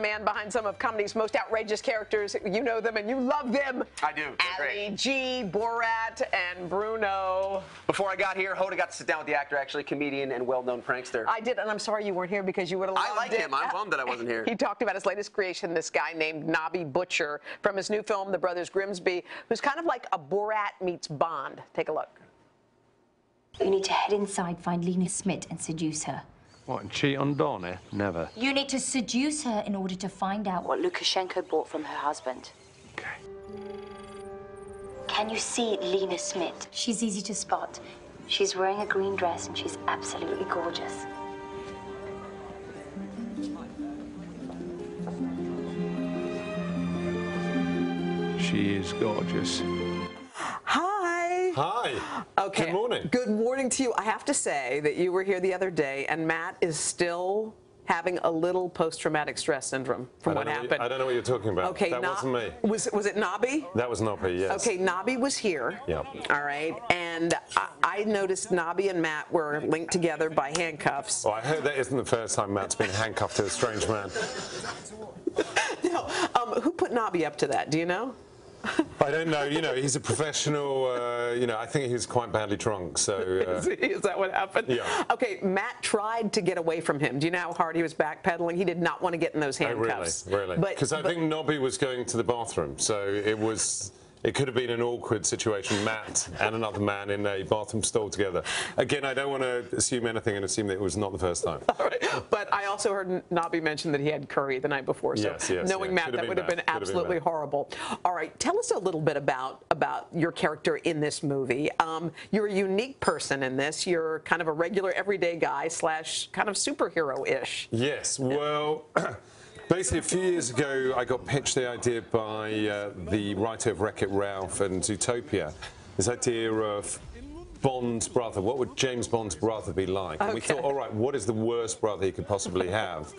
Man behind some of comedy's most outrageous characters. You know them and you love them. I do. Ali G, Borat, and Bruno. Before I got here, Hoda got to sit down with the actor, actually, comedian and well-known prankster. I did, and I'm sorry you weren't here because you would have loved it. I like him. I'm bummed that I wasn't here. He talked about his latest creation, this guy named Nobby Butcher, from his new film, The Brothers Grimsby, who's kind of like a Borat meets Bond. Take a look. You need to head inside, find Lena Smith, and seduce her. What, and cheat on Donna? Never. You need to seduce her in order to find out what Lukashenko bought from her husband. Okay. Can you see Lena Smith? She's easy to spot. She's wearing a green dress and she's absolutely gorgeous. She is gorgeous. Hi. Okay. Good morning. Good morning to you. I have to say that you were here the other day, and Matt is still having a little post-traumatic stress syndrome from what happened. I don't know what you're talking about. Okay, that wasn't me. Was it Nobby? That was Nobby, yes. Okay, Nobby was here. Yeah. All right, and I noticed Nobby and Matt were linked together by handcuffs. Oh, I hope that isn't the first time Matt's been handcuffed to a strange man. No. Who put Nobby up to that? Do you know? I don't know. You know, he's a professional. You know, I think he was quite badly drunk. So is that what happened? Yeah. Okay. Matt tried to get away from him. Do you know how hard he was backpedaling? He did not want to get in those handcuffs. Oh, really? Because I think Nobby was going to the bathroom, so it was. It could have been an awkward situation, Matt and another man in a bathroom stall together. Again, I don't want to assume anything and assume that it was not the first time. All right. But I also heard Nobby mention that he had curry the night before, so knowing Matt, that would have been absolutely horrible. All right, tell us a little bit about your character in this movie. You're a unique person in this. You're kind of a regular everyday guy slash kind of superhero-ish. Yes, well... Basically, a few years ago, I got pitched the idea by the writer of Wreck-It Ralph and Zootopia, this idea of Bond's brother. What would James Bond's brother be like? Okay. And we thought, all right, what is the worst brother he could possibly have?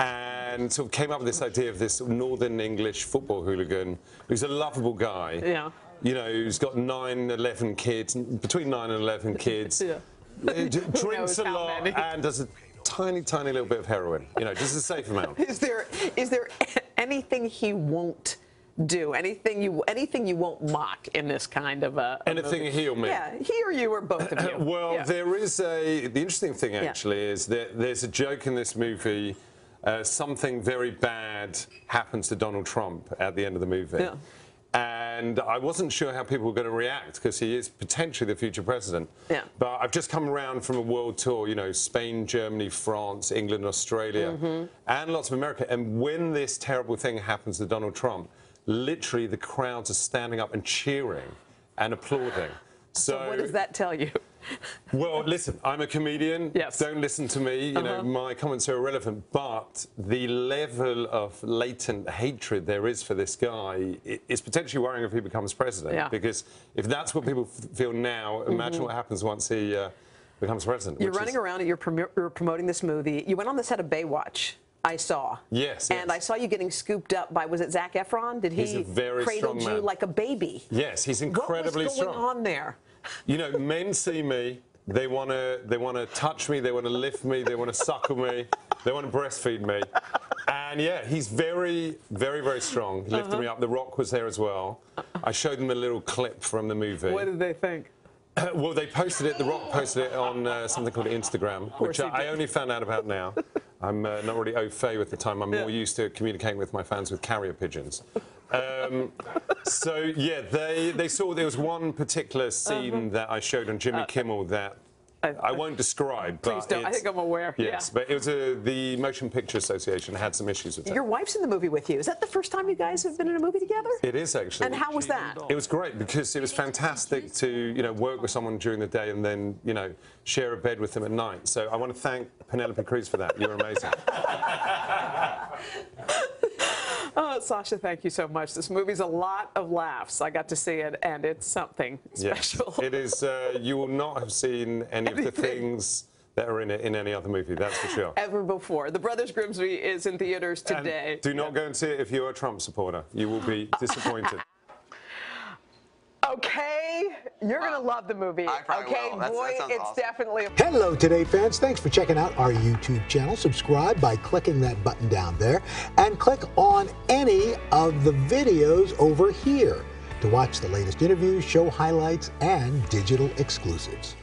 And sort of came up with this idea of this northern English football hooligan who's a lovable guy, you know, who's got 11 kids, between 9 and 11 kids, drinks a lot and does a tiny little bit of heroin, you know, just a safe amount. Is there anything he won't do? Anything you won't mock in this kind of a anything movie? He or me? Yeah, he or you or both of you. Well, there is the interesting thing actually is that there's a joke in this movie. Something very bad happens to Donald Trump at the end of the movie. Yeah. And I wasn't sure how people were going to react because he is potentially the future president. Yeah. But I've just come around from a world tour, you know, Spain, Germany, France, England, Australia, and lots of America. And when this terrible thing happens to Donald Trump, literally the crowds are standing up and cheering and applauding. So what does that tell you? Well, listen, I'm a comedian. Yes. Don't listen to me. You know, my comments are irrelevant. But the level of latent hatred there is for this guy is potentially worrying if he becomes president. Yeah. Because if that's what people feel now, imagine what happens once he becomes president. You're running around and you're promoting this movie. You went on the set of Baywatch. I saw. Yes, yes. And I saw you getting scooped up by, was it Zach Efron? Did he cradled you like a baby? Yes, he's incredibly strong. What was going on there? You know, men see me, they wanna touch me, they wanna lift me, they wanna suckle me, they wanna breastfeed me. And yeah, he's very, very, very strong. He lifted me up. The Rock was there as well. I showed them a little clip from the movie. What did they think? Well, they posted it, The Rock posted it on something called Instagram, which I only found out about now. I'm not really au fait with the time. I'm more used to communicating with my fans with carrier pigeons. So, yeah, they saw there was one particular scene that I showed on Jimmy Kimmel that I won't describe. Please don't. I think I'm aware. Yes, but it was the Motion Picture Association had some issues with it. Your wife's in the movie with you. Is that the first time you guys have been in a movie together? It is, actually. And how was that? It was great because it was fantastic to, you know, work with someone during the day and then, you know, share a bed with them at night. So I want to thank Penelope Cruz for that. You were amazing. Oh, Sacha, thank you so much. This movie's a lot of laughs. I got to see it, and it's something special. Yes, it is. You will not have seen any of the things that are in it in any other movie, that's for sure. Ever before. The Brothers Grimsby is in theaters today. And do not go and see it if you're a Trump supporter. You will be disappointed. Okay, you're gonna love the movie. I probably will. That sounds awesome. Definitely. Hello, Today fans. Thanks for checking out our YouTube channel. Subscribe by clicking that button down there, and click on any of the videos over here to watch the latest interviews, show highlights, and digital exclusives.